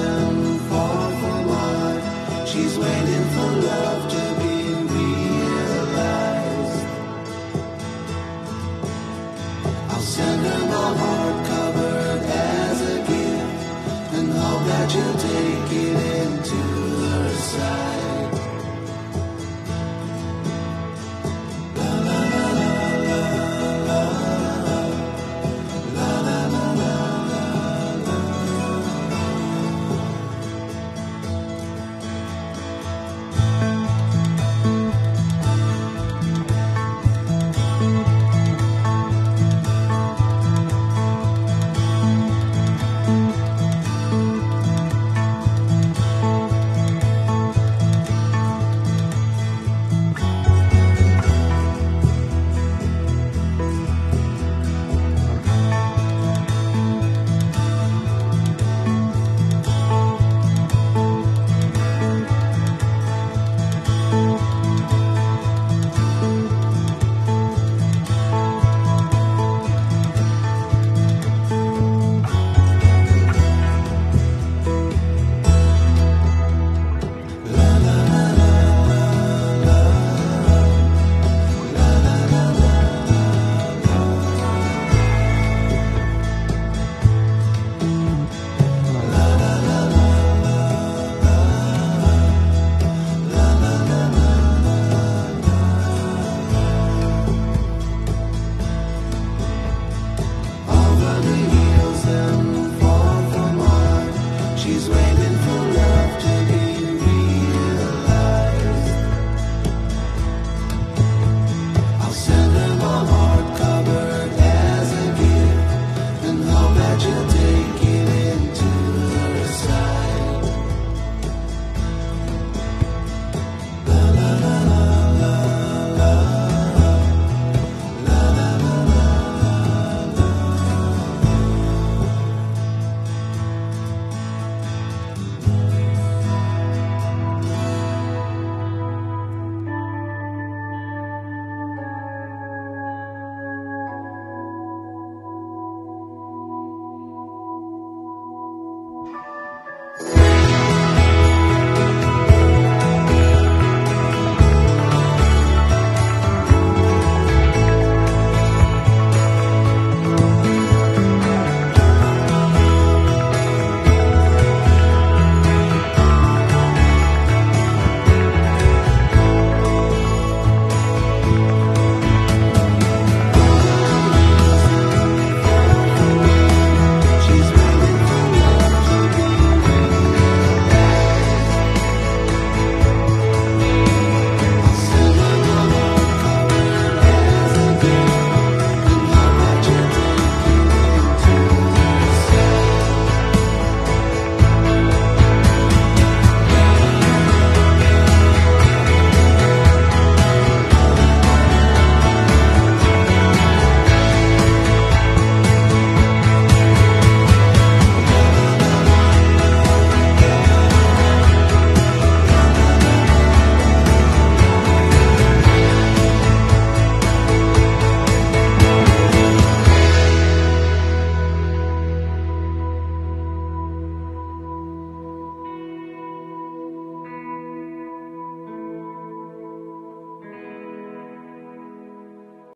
and fall.